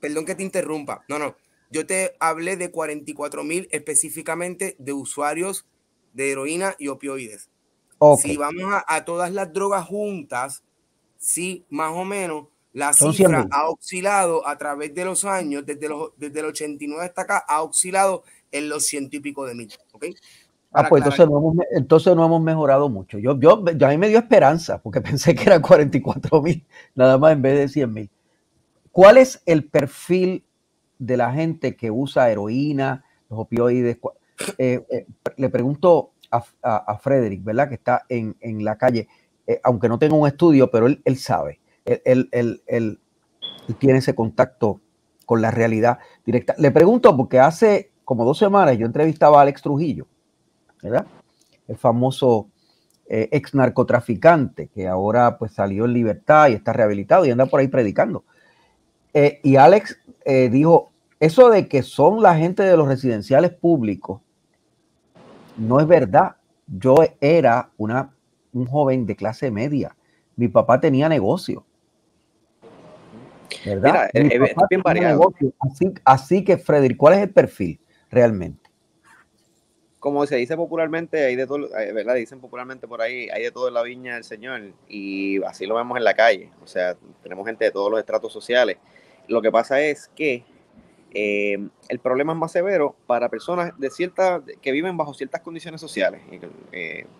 Perdón que te interrumpa. No. Yo te hablé de 44,000 específicamente de usuarios de heroína y opioides. Okay. Si vamos a todas las drogas juntas, sí, más o menos, la cifra ha oscilado a través de los años, desde el 89 hasta acá, ha oscilado en los 100 y pico de mil. ¿Okay? Ah, pues entonces no hemos mejorado mucho. Yo a mí me dio esperanza porque pensé que eran 44,000, nada más en vez de 100,000. ¿Cuál es el perfil de la gente que usa heroína, los opioides? Le pregunto a Frederic, ¿verdad? Que está en la calle, aunque no tenga un estudio, pero él sabe. Él tiene ese contacto con la realidad directa. Le pregunto porque hace como 2 semanas yo entrevistaba a Alex Trujillo, ¿verdad? El famoso ex narcotraficante que ahora pues salió en libertad y está rehabilitado y anda por ahí predicando. Y Alex dijo, eso de que son la gente de los residenciales públicos no es verdad. Yo era un joven de clase media. Mi papá tenía negocio, ¿verdad? Mira, papá bien variado. Así que, Frederic, ¿cuál es el perfil realmente? Como se dice popularmente, hay de todo, ¿verdad? Dicen popularmente por ahí, hay de todo en la viña del Señor, y así lo vemos en la calle. O sea, tenemos gente de todos los estratos sociales. Lo que pasa es que el problema es más severo para personas que viven bajo ciertas condiciones sociales.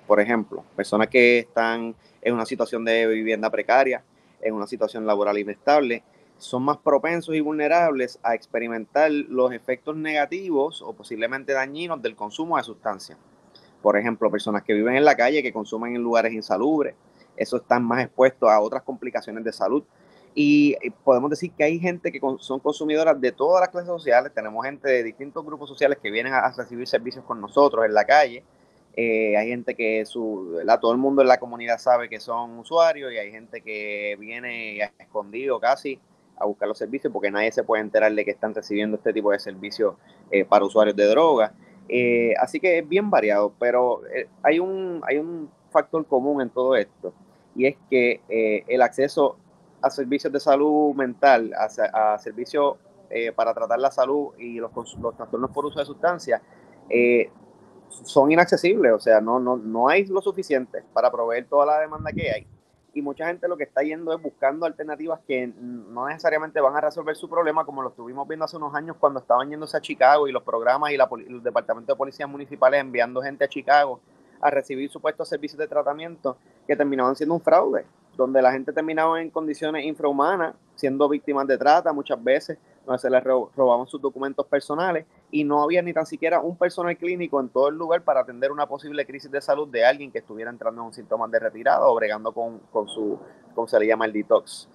Por ejemplo, personas que están en una situación de vivienda precaria, en una situación laboral inestable, son más propensos y vulnerables a experimentar los efectos negativos o posiblemente dañinos del consumo de sustancias. Por ejemplo, personas que viven en la calle, que consumen en lugares insalubres, eso están más expuestos a otras complicaciones de salud. Y podemos decir que hay gente que son consumidoras de todas las clases sociales. Tenemos gente de distintos grupos sociales que vienen a recibir servicios con nosotros en la calle. Hay gente que todo el mundo en la comunidad sabe que son usuarios, y hay gente que viene escondido casi a buscar los servicios porque nadie se puede enterar de que están recibiendo este tipo de servicios para usuarios de drogas. Así que es bien variado, pero hay un factor común en todo esto, y es que el acceso a servicios de salud mental, a servicios para tratar la salud y los trastornos por uso de sustancias son inaccesibles. O sea, no hay lo suficiente para proveer toda la demanda que hay. Y mucha gente lo que está yendo es buscando alternativas que no necesariamente van a resolver su problema, como lo estuvimos viendo hace unos años cuando estaban yéndose a Chicago y los programas y los departamentos de policías municipales enviando gente a Chicago a recibir supuestos servicios de tratamiento que terminaban siendo un fraude, donde la gente terminaba en condiciones infrahumanas, siendo víctimas de trata muchas veces, donde se les robaban sus documentos personales y no había ni tan siquiera un personal clínico en todo el lugar para atender una posible crisis de salud de alguien que estuviera entrando en un síntoma de retirada o bregando con su, como se le llama, el detox.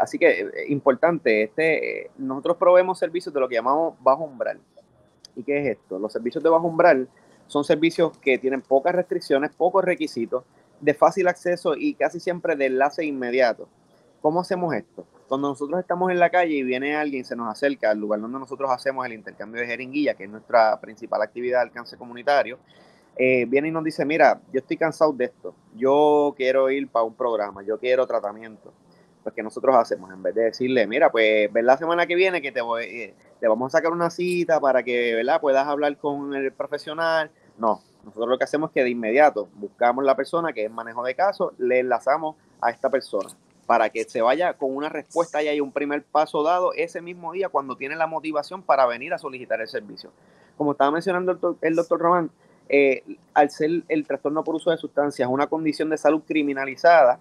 Así que importante, nosotros proveemos servicios de lo que llamamos bajo umbral. ¿Y qué es esto? Los servicios de bajo umbral son servicios que tienen pocas restricciones, pocos requisitos, de fácil acceso y casi siempre de enlace inmediato. ¿Cómo hacemos esto? Cuando nosotros estamos en la calle y viene alguien, se nos acerca al lugar donde nosotros hacemos el intercambio de jeringuilla, que es nuestra principal actividad de alcance comunitario, viene y nos dice, mira, yo estoy cansado de esto, yo quiero ir para un programa, yo quiero tratamiento. Pues, ¿qué nosotros hacemos? En vez de decirle, mira, pues ven la semana que viene que te vamos a sacar una cita para que, ¿verdad?, puedas hablar con el profesional. No, nosotros lo que hacemos es que de inmediato buscamos la persona que es manejo de casos, le enlazamos a esta persona para que se vaya con una respuesta y hay un primer paso dado ese mismo día cuando tiene la motivación para venir a solicitar el servicio. Como estaba mencionando el doctor Román, al ser el trastorno por uso de sustancias una condición de salud criminalizada,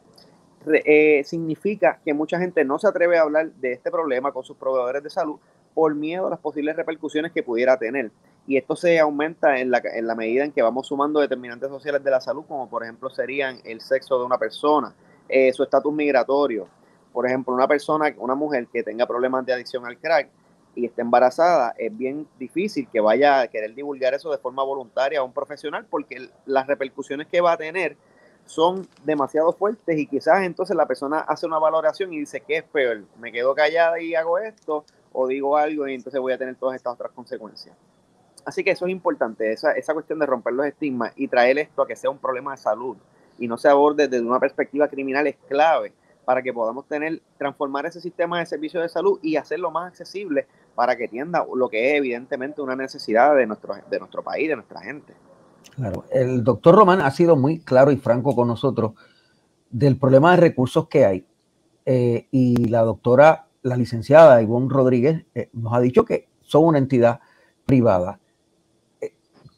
significa que mucha gente no se atreve a hablar de este problema con sus proveedores de salud por miedo a las posibles repercusiones que pudiera tener. Y esto se aumenta en la medida en que vamos sumando determinantes sociales de la salud, como por ejemplo serían el sexo de una persona, su estatus migratorio. Por ejemplo, una mujer que tenga problemas de adicción al crack y esté embarazada, es bien difícil que vaya a querer divulgar eso de forma voluntaria a un profesional, porque las repercusiones que va a tener son demasiado fuertes y quizás entonces la persona hace una valoración y dice, ¿qué es peor? ¿Me quedo callada y hago esto? ¿O digo algo y entonces voy a tener todas estas otras consecuencias? Así que eso es importante, esa cuestión de romper los estigmas y traer esto a que sea un problema de salud y no se aborde desde una perspectiva criminal es clave para que podamos transformar ese sistema de servicios de salud y hacerlo más accesible para que atienda lo que es evidentemente una necesidad de nuestro país, de nuestra gente. Claro, el doctor Román ha sido muy claro y franco con nosotros del problema de recursos que hay y la licenciada Ivonne Rodríguez nos ha dicho que son una entidad privada.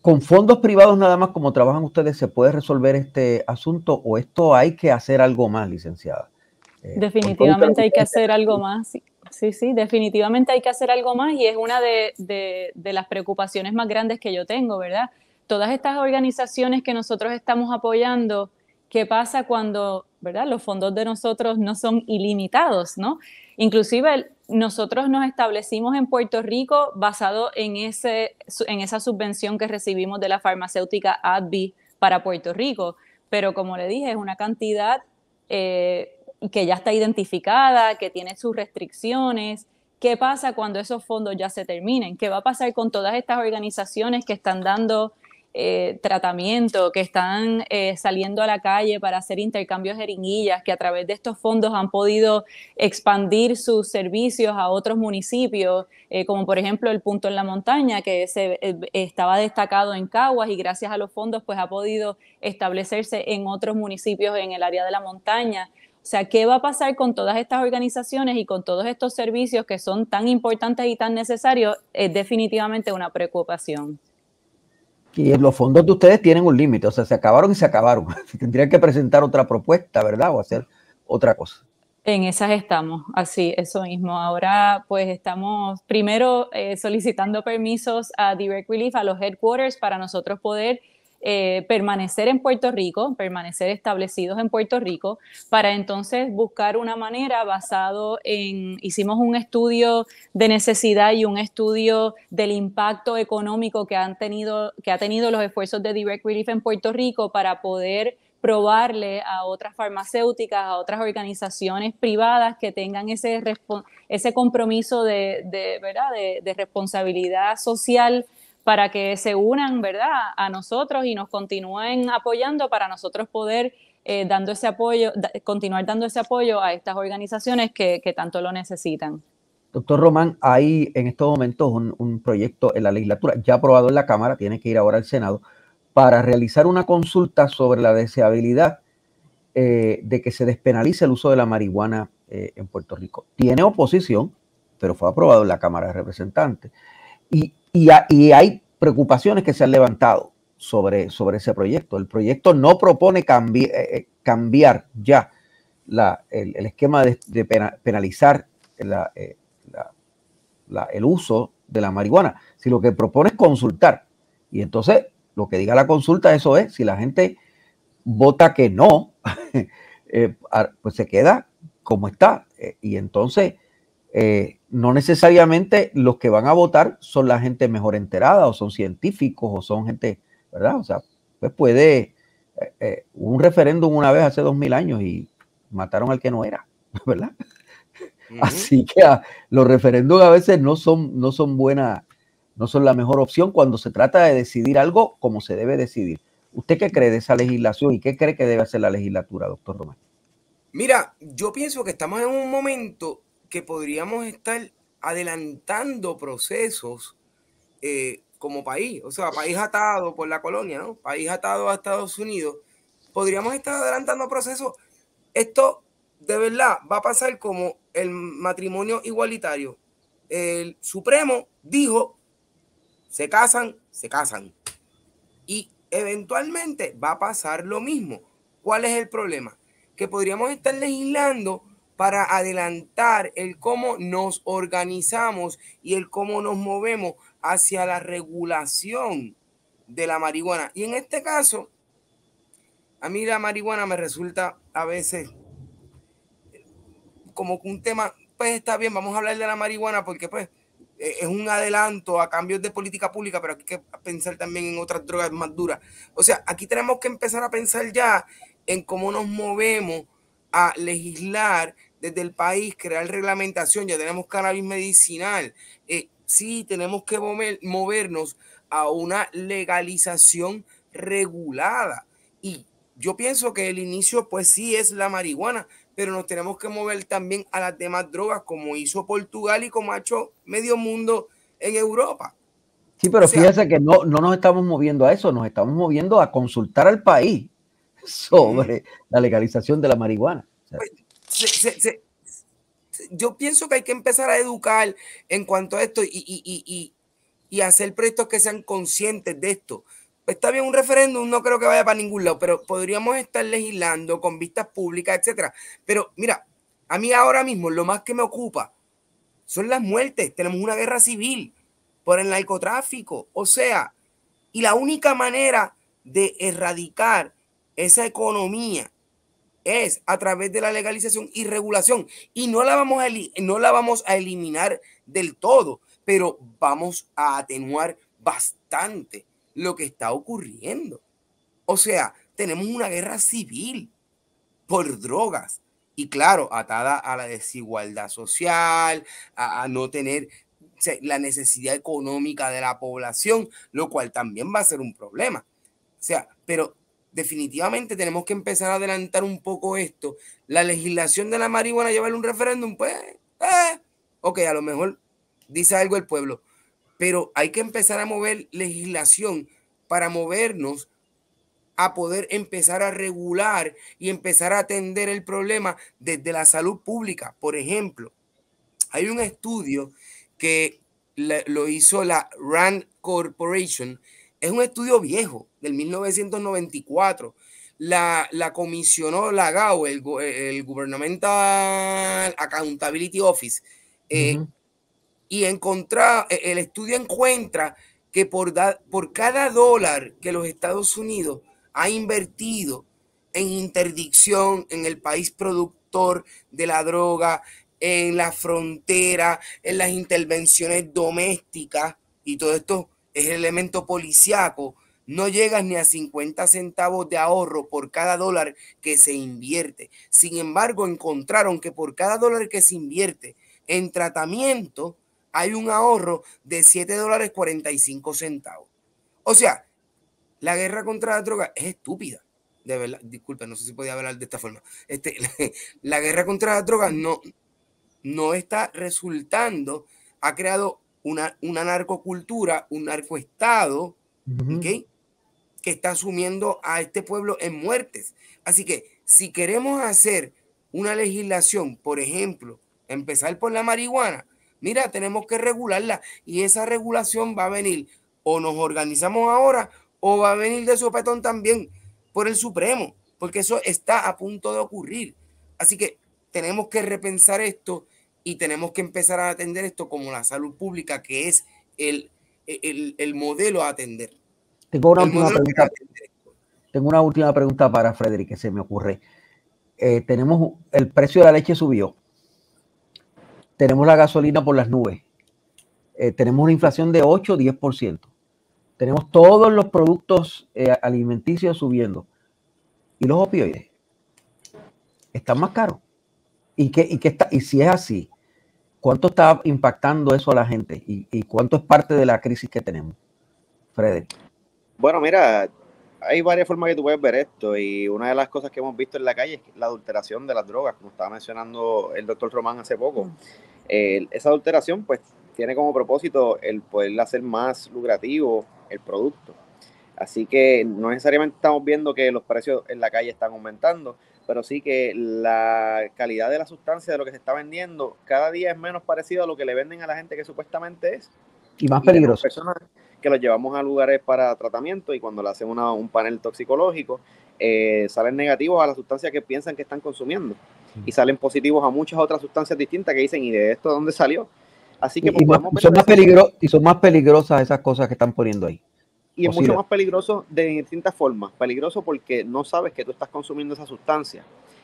¿Con fondos privados nada más como trabajan ustedes se puede resolver este asunto o esto hay que hacer algo más, licenciada? Definitivamente hay que hacer algo más. Sí, definitivamente hay que hacer algo más y es una de las preocupaciones más grandes que yo tengo, ¿verdad? Todas estas organizaciones que nosotros estamos apoyando, ¿qué pasa cuando, verdad, los fondos de nosotros no son ilimitados, ¿no? Inclusive nosotros nos establecimos en Puerto Rico basado en esa subvención que recibimos de la farmacéutica AbbVie para Puerto Rico, pero como le dije, es una cantidad que ya está identificada, que tiene sus restricciones. ¿Qué pasa cuando esos fondos ya se terminen? ¿Qué va a pasar con todas estas organizaciones que están dando tratamiento, que están saliendo a la calle para hacer intercambios de jeringuillas, que a través de estos fondos han podido expandir sus servicios a otros municipios, como por ejemplo El Punto en la Montaña, que estaba destacado en Caguas y gracias a los fondos pues ha podido establecerse en otros municipios en el área de la montaña? O sea, ¿qué va a pasar con todas estas organizaciones y con todos estos servicios que son tan importantes y tan necesarios? Es definitivamente una preocupación. Y los fondos de ustedes tienen un límite, o sea, se acabaron y se acabaron. Tendrían que presentar otra propuesta, ¿verdad? O hacer otra cosa. En esas estamos, así, eso mismo. Ahora, pues, estamos primero solicitando permisos a Direct Relief, a los headquarters, para nosotros poder permanecer en Puerto Rico, permanecer establecidos en Puerto Rico, para entonces buscar una manera basado en, hicimos un estudio de necesidad y un estudio del impacto económico que ha tenido los esfuerzos de Direct Relief en Puerto Rico para poder probarle a otras farmacéuticas, a otras organizaciones privadas que tengan ese compromiso de responsabilidad social para que se unan, ¿verdad?, a nosotros y nos continúen apoyando para nosotros poder continuar dando ese apoyo a estas organizaciones que tanto lo necesitan. Doctor Román, hay en estos momentos un proyecto en la legislatura, ya aprobado en la Cámara, tiene que ir ahora al Senado, para realizar una consulta sobre la deseabilidad de que se despenalice el uso de la marihuana en Puerto Rico. Tiene oposición, pero fue aprobado en la Cámara de Representantes. Y hay preocupaciones que se han levantado sobre ese proyecto. El proyecto no propone cambiar ya el esquema de penalizar el uso de la marihuana, si lo que propone es consultar. Y entonces lo que diga la consulta, eso es, si la gente vota que no, pues se queda como está. Y entonces no necesariamente los que van a votar son la gente mejor enterada o son científicos o son gente, ¿verdad? O sea, pues puede un referéndum una vez hace 2000 años y mataron al que no era, ¿verdad? Uh-huh. Así que los referéndums a veces no son la mejor opción cuando se trata de decidir algo como se debe decidir. ¿Usted qué cree de esa legislación y qué cree que debe hacer la legislatura, doctor Román? Mira, yo pienso que estamos en un momento que podríamos estar adelantando procesos como país, o sea, país atado por la colonia, ¿no? País atado a Estados Unidos. Podríamos estar adelantando procesos. Esto de verdad va a pasar como el matrimonio igualitario. El Supremo dijo, se casan. Y eventualmente va a pasar lo mismo. ¿Cuál es el problema? Que podríamos estar legislando para adelantar el cómo nos organizamos y el cómo nos movemos hacia la regulación de la marihuana. Y en este caso, a mí la marihuana me resulta a veces como un tema, pues está bien, vamos a hablar de la marihuana porque pues es un adelanto a cambios de política pública, pero hay que pensar también en otras drogas más duras. O sea, aquí tenemos que empezar a pensar ya en cómo nos movemos a legislar desde el país, crear reglamentación. Ya tenemos cannabis medicinal. Sí, tenemos que movernos a una legalización regulada. Y yo pienso que el inicio, pues sí, es la marihuana, pero nos tenemos que mover también a las demás drogas, como hizo Portugal y como ha hecho medio mundo en Europa. Sí, pero o sea, fíjese que no nos estamos moviendo a eso, nos estamos moviendo a consultar al país sobre la legalización de la marihuana. Pues, yo pienso que hay que empezar a educar en cuanto a esto y hacer proyectos que sean conscientes de esto. Pues está bien, un referéndum no creo que vaya para ningún lado, pero podríamos estar legislando con vistas públicas, etcétera. Pero mira, a mí ahora mismo lo más que me ocupa son las muertes. Tenemos una guerra civil por el narcotráfico. O sea, y la única manera de erradicar esa economía es a través de la legalización y regulación. Y no la vamos a eliminar del todo, pero vamos a atenuar bastante lo que está ocurriendo. O sea, tenemos una guerra civil por drogas y claro, atada a la desigualdad social, a no tener la necesidad económica de la población, lo cual también va a ser un problema. O sea, pero definitivamente tenemos que empezar a adelantar un poco esto. La legislación de la marihuana, llevarle un referéndum, pues, ok, a lo mejor dice algo el pueblo, pero hay que empezar a mover legislación para movernos a poder empezar a regular y empezar a atender el problema desde la salud pública. Por ejemplo, hay un estudio que lo hizo la RAND Corporation. Es un estudio viejo, del 1994. La comisionó la GAO, el Governmental Accountability Office. Y el estudio encuentra que por cada $1 que los Estados Unidos ha invertido en interdicción en el país productor de la droga, en la frontera, en las intervenciones domésticas y todo esto, es el elemento policíaco, no llegas ni a 50 centavos de ahorro por cada $1 que se invierte. Sin embargo, encontraron que por cada $1 que se invierte en tratamiento, hay un ahorro de $7.45. O sea, la guerra contra la droga es estúpida. De verdad, disculpen, no sé si podía hablar de esta forma. La guerra contra la droga no está resultando, ha creado una narcocultura, un narcoestado, ¿okay? Que está sumiendo a este pueblo en muertes. Así que si queremos hacer una legislación, por ejemplo, empezar por la marihuana, mira, tenemos que regularla y esa regulación va a venir o nos organizamos ahora o va a venir de sopetón también por el Supremo, porque eso está a punto de ocurrir. Así que tenemos que repensar esto y tenemos que empezar a atender esto como la salud pública, que es el modelo a atender. Tengo una última pregunta para Frederic que se me ocurre. Tenemos el precio de la leche subió. Tenemos la gasolina por las nubes. Tenemos una inflación de 8 o 10%. Tenemos todos los productos alimenticios subiendo. Y los opioides están más caros. ¿Y si es así, cuánto está impactando eso a la gente? ¿Y cuánto es parte de la crisis que tenemos? Frederic. Bueno, mira, hay varias formas que tú puedes ver esto. Y una de las cosas que hemos visto en la calle es la adulteración de las drogas, como estaba mencionando el doctor Román hace poco. Esa adulteración, pues, tiene como propósito el poder hacer más lucrativo el producto. Así que no necesariamente estamos viendo que los precios en la calle están aumentando, pero sí que la calidad de la sustancia de lo que se está vendiendo cada día es menos parecido a lo que le venden a la gente que supuestamente es. Y más peligroso. Personas que los llevamos a lugares para tratamiento y cuando le hacen un panel toxicológico salen negativos a las sustancias que piensan que están consumiendo y salen positivos a muchas otras sustancias distintas que dicen, ¿y de esto dónde salió? Así que pues, son más peligrosas esas cosas que están poniendo ahí. Y es mucho más peligroso de distintas formas. Peligroso porque no sabes que tú estás consumiendo esa sustancia.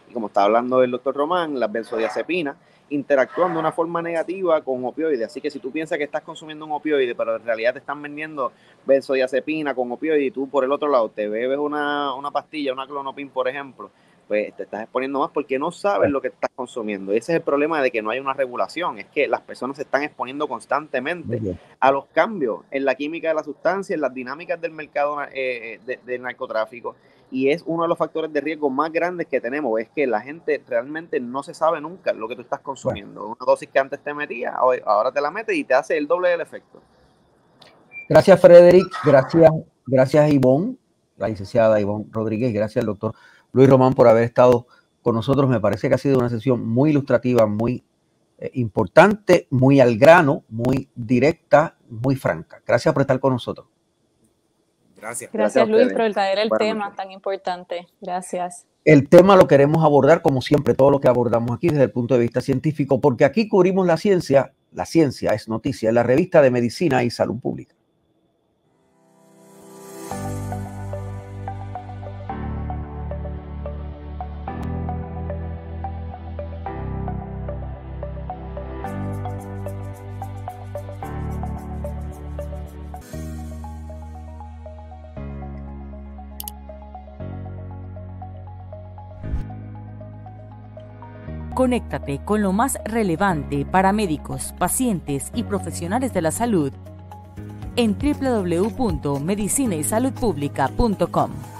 Y como está hablando el doctor Román, las benzodiazepinas interactúan de una forma negativa con opioides. Así que si tú piensas que estás consumiendo un opioide, pero en realidad te están vendiendo benzodiazepina con opioide y tú por el otro lado te bebes una pastilla, una clonopin, por ejemplo, pues te estás exponiendo más porque no sabes lo que estás consumiendo. Y ese es el problema de que no hay una regulación, es que las personas se están exponiendo constantemente a los cambios en la química de la sustancia, en las dinámicas del mercado del narcotráfico, y es uno de los factores de riesgo más grandes que tenemos, es que la gente realmente no se sabe nunca lo que tú estás consumiendo. Una dosis que antes te metía, ahora te la metes y te hace el doble del efecto. Gracias, Frederic. Gracias, Ivonne, la licenciada Ivonne Rodríguez. Gracias al doctor Luis Román por haber estado con nosotros. Me parece que ha sido una sesión muy ilustrativa, muy importante, muy al grano, muy directa, muy franca. Gracias por estar con nosotros. Gracias. Gracias Luis por traer el tema tan importante. Gracias. El tema lo queremos abordar como siempre, todo lo que abordamos aquí desde el punto de vista científico, porque aquí cubrimos la ciencia es noticia, en la Revista de Medicina y Salud Pública. Conéctate con lo más relevante para médicos, pacientes y profesionales de la salud en www.medicinaysaludpublica.com.